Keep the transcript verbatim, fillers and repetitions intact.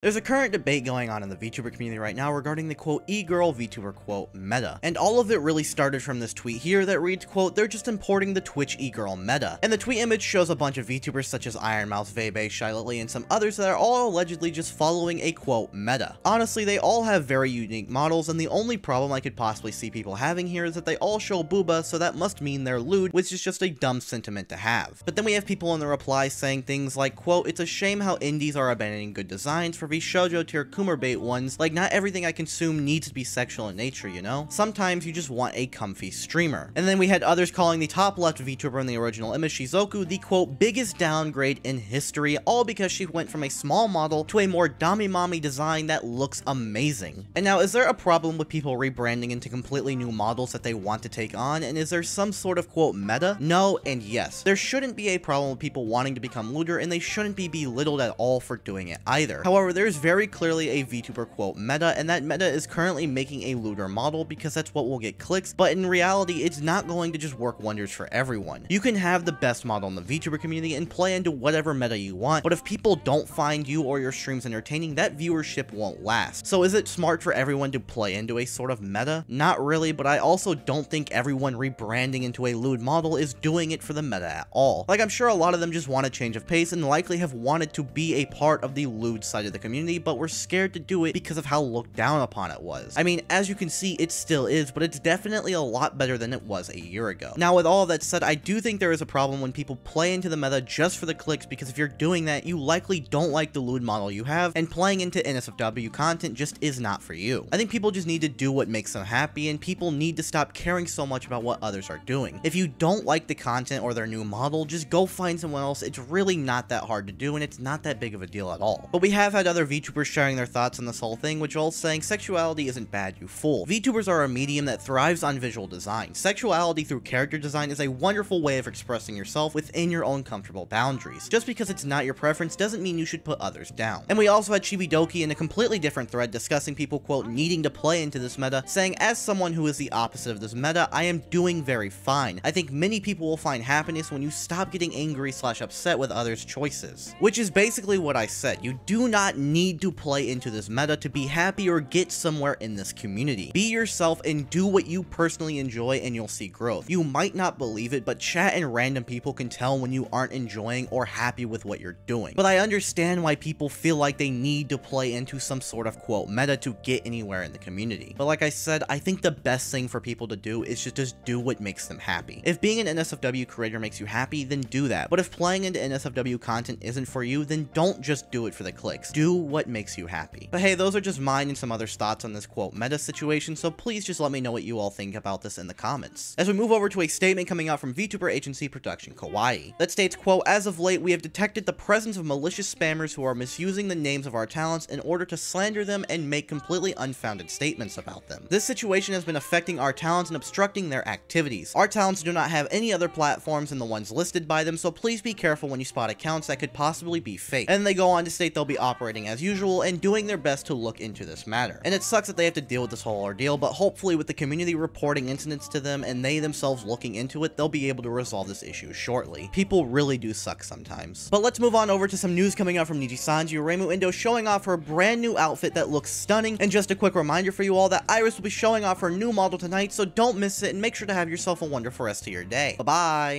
There's a current debate going on in the VTuber community right now regarding the quote e-girl VTuber quote meta, and all of it really started from this tweet here that reads quote, they're just importing the Twitch e-girl meta, and the tweet image shows a bunch of VTubers such as IronMouse, Veibay, ShyLily, and some others that are all allegedly just following a quote meta. Honestly, they all have very unique models, and the only problem I could possibly see people having here is that they all show booba, so that must mean they're lewd, which is just a dumb sentiment to have. But then we have people in the replies saying things like quote, it's a shame how indies are abandoning good designs for VShojo tier Kumerbait ones, like not everything I consume needs to be sexual in nature, you know? Sometimes you just want a comfy streamer. And then we had others calling the top left VTuber in the original image, Shizoku, the quote, biggest downgrade in history, all because she went from a small model to a more dami-mommy design that looks amazing. And now, is there a problem with people rebranding into completely new models that they want to take on, and is there some sort of quote meta? No and yes. There shouldn't be a problem with people wanting to become lewder, and they shouldn't be belittled at all for doing it either. However, there's very clearly a VTuber quote meta, and that meta is currently making a lewder model because that's what will get clicks, but in reality, it's not going to just work wonders for everyone. You can have the best model in the VTuber community and play into whatever meta you want, but if people don't find you or your streams entertaining, that viewership won't last. So is it smart for everyone to play into a sort of meta? Not really, but I also don't think everyone rebranding into a lewd model is doing it for the meta at all. Like, I'm sure a lot of them just want a change of pace and likely have wanted to be a part of the lewd side of the community. community, but we're scared to do it because of how looked down upon it was. I mean, as you can see, it still is, but it's definitely a lot better than it was a year ago. Now, with all that said, I do think there is a problem when people play into the meta just for the clicks, because if you're doing that, you likely don't like the lewd model you have, and playing into N S F W content just is not for you. I think people just need to do what makes them happy, and people need to stop caring so much about what others are doing. If you don't like the content or their new model, just go find someone else. It's really not that hard to do, and it's not that big of a deal at all. But we have had other VTubers sharing their thoughts on this whole thing, which all saying sexuality isn't bad, you fool. VTubers are a medium that thrives on visual design. Sexuality through character design is a wonderful way of expressing yourself within your own comfortable boundaries. Just because it's not your preference doesn't mean you should put others down. And we also had Chibidoki in a completely different thread discussing people quote needing to play into this meta, saying, as someone who is the opposite of this meta, I am doing very fine. I think many people will find happiness when you stop getting angry slash upset with others' choices. Which is basically what I said. You do not need need to play into this meta to be happy or get somewhere in this community. Be yourself and do what you personally enjoy, and you'll see growth. You might not believe it, but chat and random people can tell when you aren't enjoying or happy with what you're doing. But I understand why people feel like they need to play into some sort of quote meta to get anywhere in the community. But like I said, I think the best thing for people to do is just, just do what makes them happy. If being an N S F W creator makes you happy, then do that. But if playing into N S F W content isn't for you, then don't just do it for the clicks. Do what makes you happy. But hey, those are just mine and some others' thoughts on this quote meta situation, so please just let me know what you all think about this in the comments. As we move over to a statement coming out from VTuber agency Production Kawaii that states quote, as of late we have detected the presence of malicious spammers who are misusing the names of our talents in order to slander them and make completely unfounded statements about them. This situation has been affecting our talents and obstructing their activities. Our talents do not have any other platforms than the ones listed by them, so please be careful when you spot accounts that could possibly be fake. And they go on to state they'll be operating as usual and doing their best to look into this matter. And it sucks that they have to deal with this whole ordeal, but hopefully with the community reporting incidents to them and they themselves looking into it, they'll be able to resolve this issue shortly. People really do suck sometimes. But let's move on over to some news coming out from Nijisanji, Reimu Endou showing off her brand new outfit that looks stunning. And just a quick reminder for you all that IRys will be showing off her new model tonight, so don't miss it and make sure to have yourself a wonderful rest of your day. Bye bye!